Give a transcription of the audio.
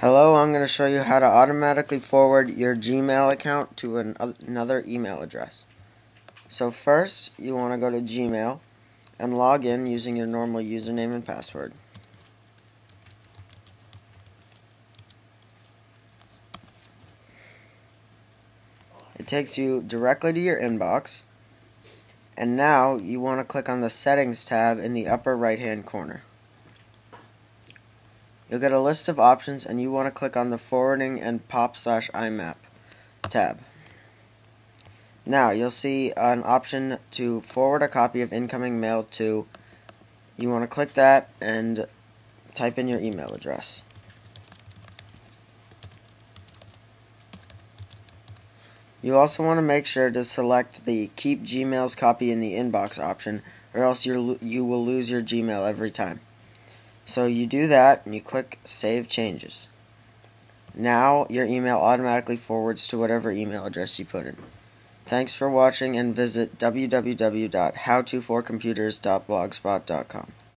Hello, I'm going to show you how to automatically forward your Gmail account to another email address. So first, you want to go to Gmail and log in using your normal username and password. It takes you directly to your inbox, and now you want to click on the Settings tab in the upper right-hand corner. You'll get a list of options, and you want to click on the Forwarding and POP/IMAP tab. Now, you'll see an option to forward a copy of incoming mail to. You want to click that and type in your email address. You also want to make sure to select the Keep Gmail's Copy in the Inbox option, or else you will lose your Gmail every time. So you do that, and you click Save Changes. Now your email automatically forwards to whatever email address you put in. Thanks for watching, and visit www.howtoforcomputers.blogspot.com.